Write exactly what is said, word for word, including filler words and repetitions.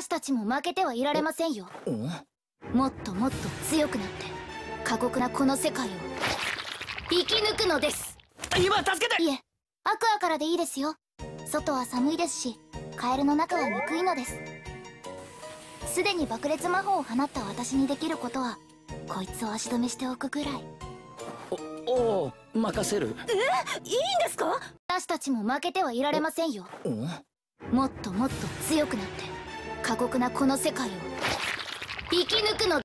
私たちも負けてはいられませんよ。もっともっと強くなって過酷なこの世界を生き抜くのです。今助けて。いえ、アクアからでいいですよ。外は寒いですし、カエルの中はぬくいのです。すでに爆裂魔法を放った私にできることはこいつを足止めしておくぐらい。おおう、任せる。え、いいんですか？私たちも負けてはいられませんよ。もっともっと強くなって過酷なこの世界を生き抜くの。